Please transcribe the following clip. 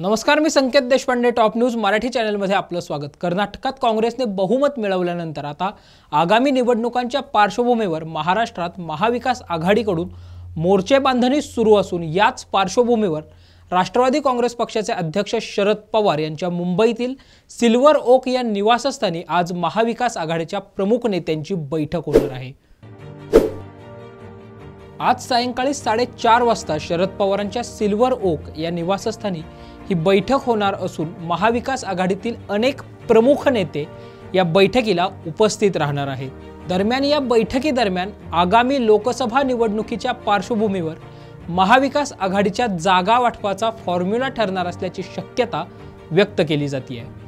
नमस्कार, मी संकेत Deshpande. Top news Marathi चॅनलमध्ये आपलं स्वागत. कर्नाटकात काँग्रेसने बहुमत मिळवल्यानंतर आता आगामी निवडणुकांच्या पार्श्वभूमीवर महाराष्ट्रात महाविकास आघाडीकडून मोर्चे बांधणी सुरू असून याच पार्श्वभूमीवर राष्ट्रवादी काँग्रेस पक्षाचे अध्यक्ष शरद पवार यांच्या मुंबईतील सिल्वर ओक या निवासस्थानी आज महाविकास आघाडीच्या प्रमुख नेत्यांची बैठक होणार आहे. आज सायंकाळी 4:30 वाजता शरद पवारांच्या सिल्वर ओक या निवासस्थानी ही बैठक होणार असून महाविकास आघाडीतील अनेक प्रमुख नेते या बैठकीला उपस्थित राहणार आहेत. दरम्यान या बैठकीदरम्यान आगामी लोकसभा निवडणुकीच्या पार्श्वभूमीवर महाविकास आघाडीच्या जागा वाटपाचा फॉर्म्युला ठरणार असल्याची शक्यता व्यक्त केली जाते आहे.